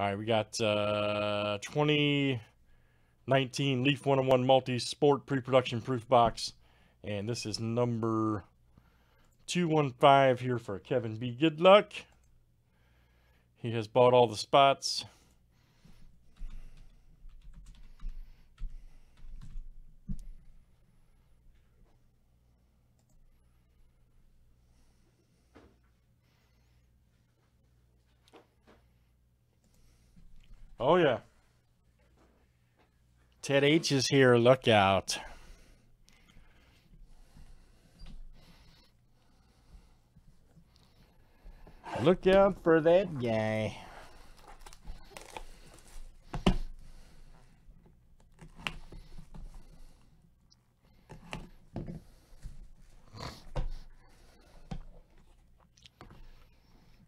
All right, we got 2019 Leaf 101 Multi Sport Pre Production Proof Box. And this is number 215 here for KEVIN B. Good luck. He has bought all the spots. Oh, yeah. Ted H is here. Look out. Look out for that guy.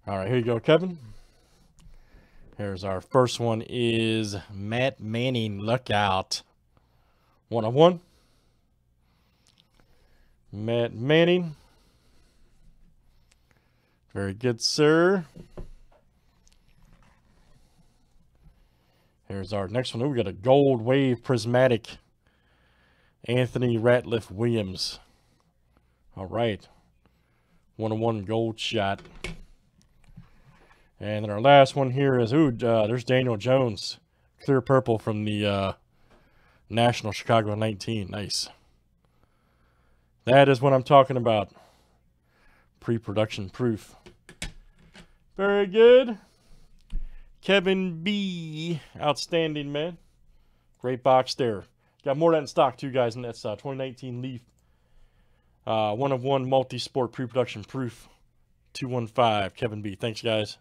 All right, here you go, KEVIN. Here's our first one is Matt Manning. Look out. 101. Matt Manning. Very good, sir. Here's our next one. Oh, we got a gold wave prismatic. Anthony Ratliff Williams. All right. 101 gold shot. And then our last one here is, ooh, there's Daniel Jones. Clear purple from the National Chicago 19. Nice. That is what I'm talking about. Pre-production proof. Very good. KEVIN B. Outstanding, man. Great box there. Got more of that in stock, too, guys. And that's 2019 Leaf 101 Multi-Sport Pre-Production Proof 215. KEVIN B. Thanks, guys.